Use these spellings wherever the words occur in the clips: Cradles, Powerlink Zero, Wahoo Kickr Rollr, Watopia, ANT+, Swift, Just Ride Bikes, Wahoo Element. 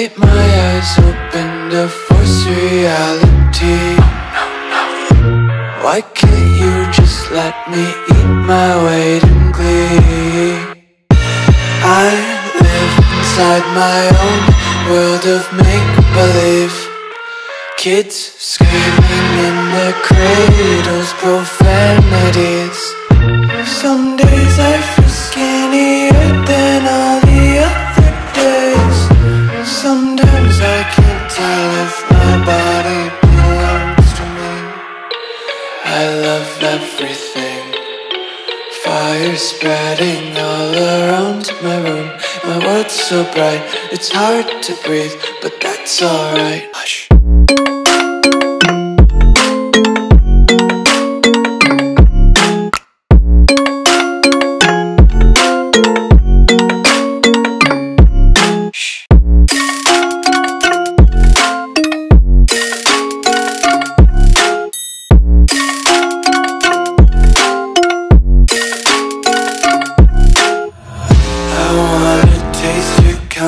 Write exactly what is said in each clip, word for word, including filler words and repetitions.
Take my eyes open to force reality. Why can't you just let me eat my weight in glee? I live inside my own world of make-believe. Kids screaming in their cradles, profanities. Some days I feel skinnier than all the others. Sometimes I can't tell if my body belongs to me. I love everything. Fire spreading all around my room. My world's so bright, it's hard to breathe, but that's alright. Hush.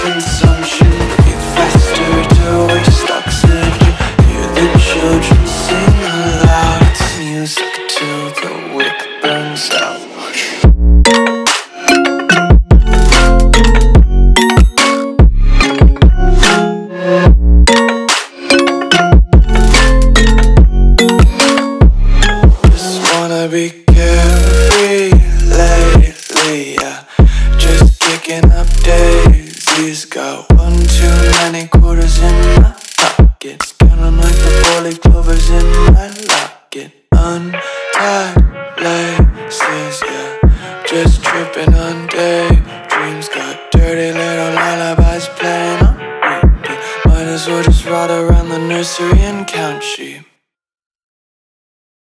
consumption, breathe faster to waste oxygen. Hear the children sing aloud. It's music till the wick burns out. Be carefree lately, yeah. Just kicking up daisies. Got one too many quarters in my pockets. Count 'em like the four-leaf clovers in my locket. Untied laces, yeah. Just tripping on daydreams. Got dirty little lullabies playing on repeat. Might as well just ride around the nursery and count sheep.